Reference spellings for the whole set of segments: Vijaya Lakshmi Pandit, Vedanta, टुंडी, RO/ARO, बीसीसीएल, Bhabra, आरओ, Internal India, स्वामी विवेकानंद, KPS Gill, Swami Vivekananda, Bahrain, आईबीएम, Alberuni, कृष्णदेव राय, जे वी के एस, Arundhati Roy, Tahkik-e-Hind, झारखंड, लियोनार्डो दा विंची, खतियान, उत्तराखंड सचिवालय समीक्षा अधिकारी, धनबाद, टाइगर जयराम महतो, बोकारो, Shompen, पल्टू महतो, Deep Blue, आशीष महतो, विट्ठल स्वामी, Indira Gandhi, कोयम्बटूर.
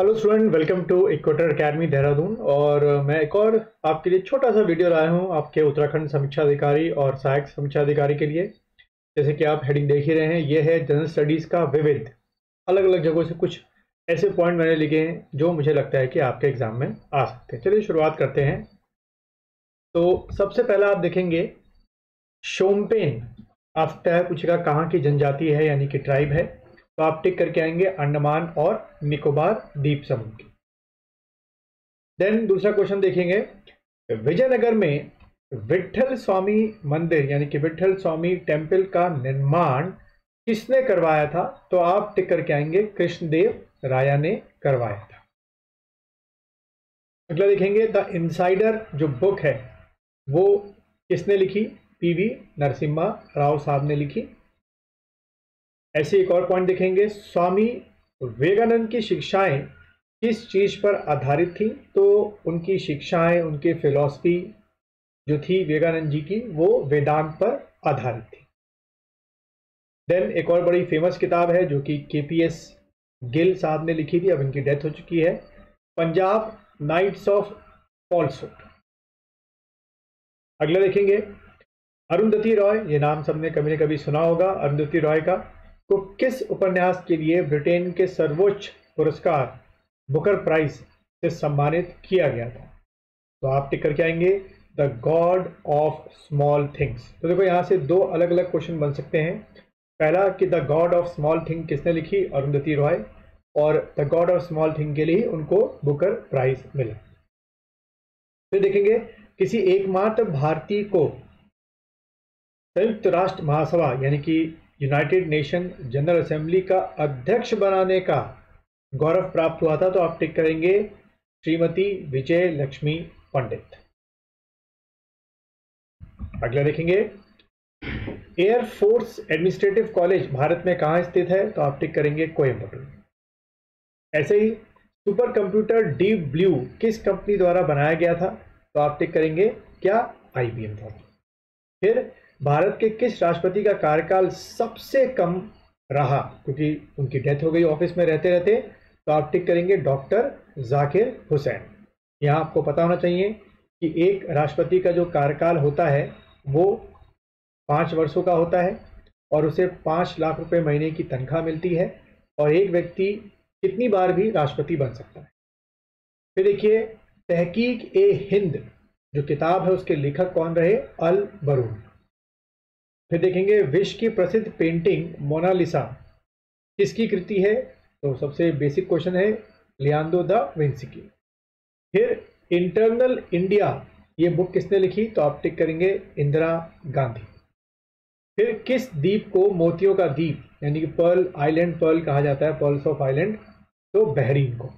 Hello student, welcome to equator academy Dehradun. और मैं एक और आपके लिए छोटा सा वीडियो लाया हूं आपके उत्तराखंड समीक्षा अधिकारी और सहायक समीक्षा अधिकारी के लिए। जैसे कि आप हेडिंग देख ही रहे हैं, ये है जनरल स्टडीज़ का विविध अलग अलग जगहों से कुछ ऐसे पॉइंट मैंने लिखे हैं जो मुझे लगता है कि आपके एग्जाम में आ सकते हैं। चलिए शुरुआत करते हैं। तो सबसे पहला आप देखेंगे शोम्पेन, आपसे है पूछेगा कहाँ की जनजाति है यानी कि ट्राइब है, तो आप टिक करके आएंगे अंडमान और निकोबार द्वीप समूह की। देन दूसरा क्वेश्चन देखेंगे, विजयनगर में विट्ठल स्वामी मंदिर यानी कि विट्ठल स्वामी टेम्पल का निर्माण किसने करवाया था, तो आप टिक करके आएंगे कृष्णदेव राय ने करवाया था। अगला देखेंगे द इनसाइडर जो बुक है वो किसने लिखी, पी नरसिम्हा राव साहब ने लिखी। ऐसे एक और पॉइंट देखेंगे, स्वामी विवेकानंद की शिक्षाएं किस चीज़ पर आधारित थी, तो उनकी शिक्षाएं, उनकी फिलॉसफी जो थी विवेकानंद जी की, वो वेदांत पर आधारित थी। देन एक और बड़ी फेमस किताब है जो कि केपीएस गिल साहब ने लिखी थी, अब इनकी डेथ हो चुकी है, पंजाब नाइट्स ऑफ फॉल्सहुड। अगला देखेंगे अरुंधति रॉय, ये नाम सबने कभी न कभी सुना होगा अरुंधति रॉय का, को किस उपन्यास के लिए ब्रिटेन के सर्वोच्च पुरस्कार बुकर प्राइज से सम्मानित किया गया था, तो आप टिक करके आएंगे the God of small things. तो देखो यहाँ से दो अलग अलग क्वेश्चन बन सकते हैं, पहला कि the God of small thing किसने लिखी, अरुंधति रॉय, और the God of small thing के लिए उनको बुकर प्राइज मिला। फिर देखेंगे किसी एकमात्र भारतीय को संयुक्त राष्ट्र महासभा यानी कि यूनाइटेड नेशन जनरल असेंबली का अध्यक्ष बनाने का गौरव प्राप्त हुआ था, तो आप टिक करेंगे श्रीमती विजय लक्ष्मी पंडित। अगला देखेंगे air force administrative college Bharat में कहाँ स्थित है, तो आप टिक करेंगे कोयम्बटूर। ऐसे ही सुपर कंप्यूटर डीप ब्लू किस कंपनी द्वारा बनाया गया था, तो आप टिक करेंगे क्या, आईबीएम द्वारा। फिर भारत के किस राष्ट्रपति का कार्यकाल सबसे कम रहा, क्योंकि उनकी डेथ हो गई ऑफिस में रहते रहते, तो आप टिक करेंगे डॉक्टर जाकिर हुसैन। यहाँ आपको पता होना चाहिए कि एक राष्ट्रपति का जो कार्यकाल होता है वो 5 वर्षों का होता है और उसे 5 लाख रुपए महीने की तनख्वाह मिलती है, और एक व्यक्ति कितनी बार भी राष्ट्रपति बन सकता है। फिर देखिए तहकीक ए हिंद जो किताब है उसके लेखक कौन रहे, अलबरूनी। फिर देखेंगे विश्व की प्रसिद्ध पेंटिंग मोनालिसा किसकी कृति है, तो सबसे बेसिक क्वेश्चन है लियोनार्डो दा विंची की। फिर इंटरनल इंडिया ये बुक किसने लिखी, तो आप टिक करेंगे इंदिरा गांधी। फिर किस द्वीप को मोतियों का द्वीप यानी कि पर्ल आइलैंड, पर्ल कहा जाता है, पर्ल्स ऑफ आइलैंड, तो बहरीन को।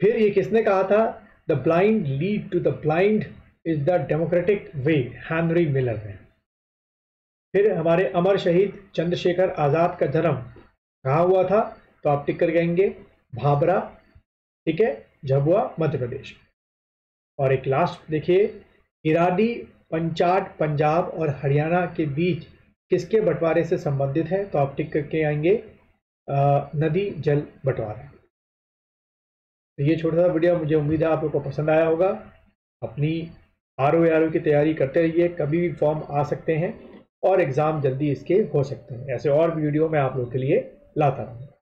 फिर ये किसने कहा था, the blind lead to the blind is the democratic way, Henry Miller ने। फिर हमारे अमर शहीद चंद्रशेखर आज़ाद का जन्म कहाँ हुआ था, तो आप टिक कर जाएंगे भाबरा, ठीक है, झबुआ, मध्य प्रदेश। और एक लास्ट देखिए, इरादी पंचाट पंजाब और हरियाणा के बीच किसके बंटवारे से संबंधित है, तो आप टिक करके आएंगे नदी जल बंटवारा। तो ये छोटा सा वीडियो, मुझे उम्मीद है आप लोग को पसंद आया होगा। अपनी आरओ की तैयारी करते रहिए, कभी भी फॉर्म आ सकते हैं और एग्ज़ाम जल्दी इसके हो सकते हैं। ऐसे और वीडियो मैं आप लोग के लिए लाता रहूँगा।